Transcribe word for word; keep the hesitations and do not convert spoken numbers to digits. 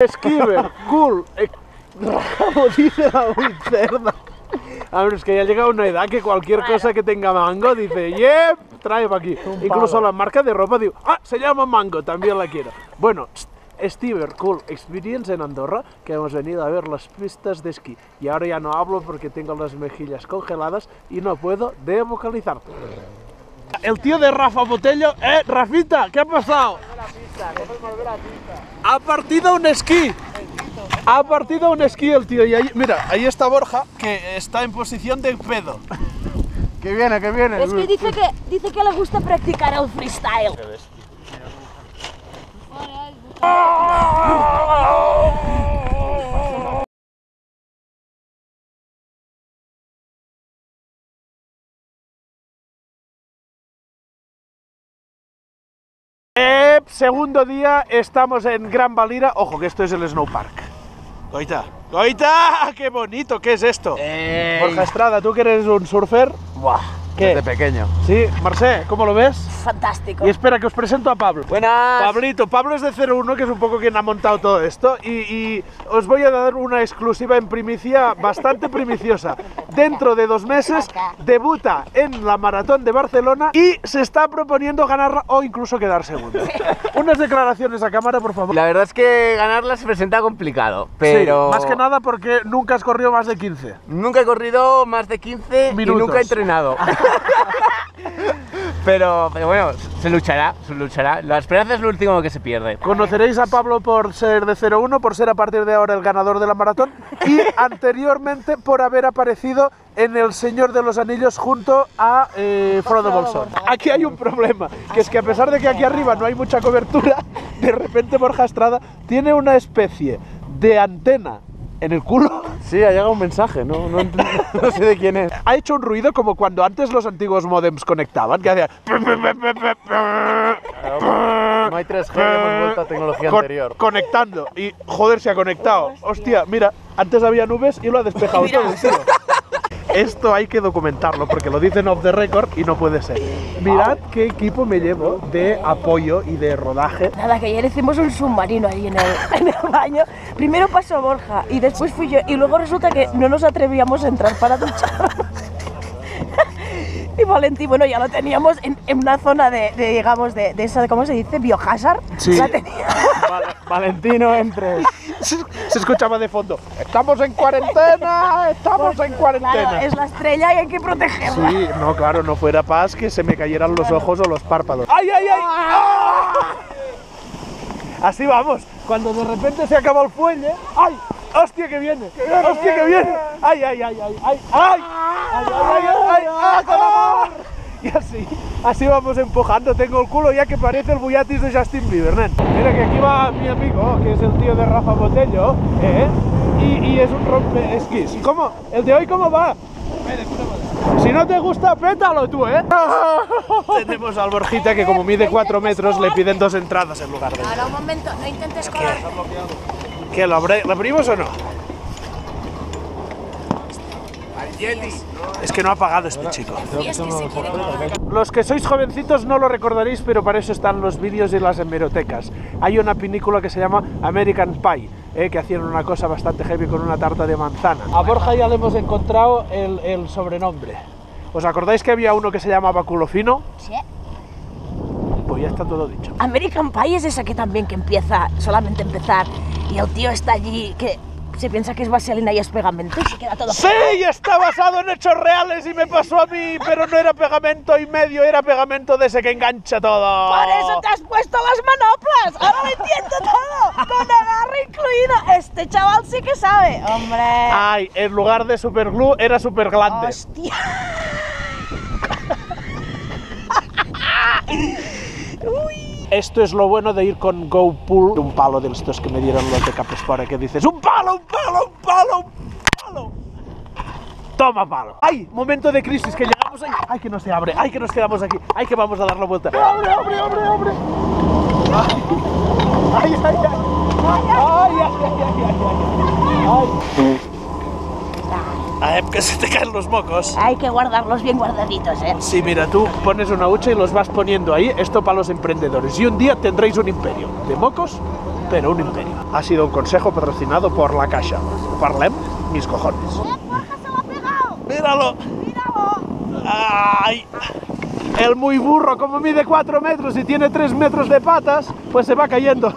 Estiber Cool, como dice la muy cerda. A ver, es que ya ha llegado una edad que cualquier cosa que tenga Mango dice, yep, trae para aquí. Incluso las marcas de ropa digo, ah, se llama Mango, también la quiero. Bueno, Estiber Cool Experience en Andorra, que hemos venido a ver las pistas de esquí. Y ahora ya no hablo porque tengo las mejillas congeladas y no puedo devocalizar. El tío de Rafa Botello, eh, Rafita, ¿qué ha pasado? Ha partido un esquí. Ha partido un esquí el tío. Y ahí, mira, ahí está Borja, que está en posición de pedo. Que viene, que viene. Es que dice que, dice que le gusta practicar el freestyle. Segundo día, estamos en Gran Valira. Ojo, que esto es el Snow Park. Goita, Goita, qué bonito, ¿qué es esto? Ey. Borja Estrada, tú que eres un surfer. Buah, ¿qué? Desde pequeño. Sí, Marcé, ¿cómo lo ves? Fantástico. Y espera, que os presento a Pablo. Buenas. Pablito, Pablo es de cero uno, que es un poco quien ha montado todo esto. Y, y os voy a dar una exclusiva en primicia, bastante primiciosa. Dentro de dos meses, debuta en la Maratón de Barcelona y se está proponiendo ganarla o incluso quedar segundo. Unas declaraciones a cámara, por favor. La verdad es que ganarla se presenta complicado, pero... Sí, más que nada porque nunca has corrido más de quince. Nunca he corrido más de quince minutos. Y nunca he entrenado. Pero, pero bueno, se luchará, se luchará. La esperanza es lo último que se pierde. Conoceréis a Pablo por ser de cero uno, por ser a partir de ahora el ganador de la maratón y anteriormente por haber aparecido en El Señor de los Anillos junto a eh, Frodo Bolsón. Aquí hay un problema, que es que a pesar de que aquí arriba no hay mucha cobertura, de repente Borja Estrada tiene una especie de antena en el culo. Sí, ha llegado un mensaje, no, no, no sé de quién es. Ha hecho un ruido como cuando antes los antiguos módems conectaban, que hacían... No hay tres G, hemos vuelto a tecnología Con, anterior. Conectando, y joder, se ha conectado. Hostia, Hostia mira, antes había nubes y lo ha despejado todo. Esto hay que documentarlo porque lo dicen off the record y no puede ser. Mirad qué equipo me llevo de apoyo y de rodaje. Nada, que ayer hicimos un submarino ahí en el, en el baño. Primero pasó Borja y después fui yo y luego resulta que no nos atrevíamos a entrar para duchar. Y Valentín, bueno, ya lo teníamos en, en una zona de, de digamos, de, de esa, ¿cómo se dice? Biohazard. Sí. La Val Valentino, entre. Se escuchaba de fondo, estamos en cuarentena, estamos pues, en cuarentena. Claro, es la estrella y hay que protegerla. Sí, no, claro, no fuera paz que se me cayeran los ojos o los párpados. ¡Ay, ay, ay! ¡Ah! Así vamos, cuando de repente se acaba el fuelle, ¡ay! ¡Hostia, que viene! ¡Hostia, que viene! ¡Ay, ay, ay, ay! ¡Ay, ay! ¡Ay, ay, ay! ¡Ay, ay! Y así, así vamos empujando. Tengo el culo ya que parece el bullatis de Justin Bieber, nen. Mira que aquí va mi amigo, que es el tío de Rafa Botello, ¿eh? Y, y es un rompe esquís. ¿Cómo? ¿El de hoy cómo va? Si no te gusta, pétalo tú, ¿eh? Tenemos al Borjita que como mide cuatro metros le piden dos entradas en lugar de... Ahora, un momento, no intentes colar. ¿Qué, lo abrimos o no? Es que no ha pagado este chico. Los que sois jovencitos no lo recordaréis, pero para eso están los vídeos y las hemerotecas. Hay una película que se llama American Pie, eh, que hacían una cosa bastante heavy con una tarta de manzana. A Borja ya le hemos encontrado el, el sobrenombre. ¿Os acordáis que había uno que se llamaba Culo Fino? Sí. Pues ya está todo dicho. American Pie es esa que también que empieza, solamente empezar, y el tío está allí que... Se piensa que es vaselina y es pegamento y se queda todo... ¡Sí! Pegado. Está basado en hechos reales y me pasó a mí, pero no era pegamento y medio, era pegamento de ese que engancha todo. ¡Por eso te has puesto las manoplas! ¡Ahora lo entiendo todo! ¡Con agarre incluido! ¡Este chaval sí que sabe! ¡Hombre! ¡Ay! En lugar de superglue era superglande. ¡Hostia! ¡Uy! Esto es lo bueno de ir con GoPool. Un palo de estos que me dieron los de Capespora que dices ¡un palo, un palo, un palo, un palo! ¡Toma palo! ¡Ay! Momento de crisis, que llegamos ahí. ¡Ay, que no se abre! ¡Ay, que nos quedamos aquí! ¡Ay, que vamos a dar la vuelta! ¡Abre, abre, abre, abre! ¡Ay, ay, ay! ¡Ay, ay, ay, ay! ¡Ay, que se te caen los mocos! Hay que guardarlos bien guardaditos, ¿eh? Sí, mira, tú pones una hucha y los vas poniendo ahí, esto para los emprendedores. Y un día tendréis un imperio de mocos pero un imperio. Ha sido un consejo patrocinado por la Caixa. Parlem, mis cojones. ¡Eh, Borja se lo ha pegado! ¡Míralo! ¡Míralo! ¡Ay! El muy burro, como mide cuatro metros y tiene tres metros de patas, pues se va cayendo.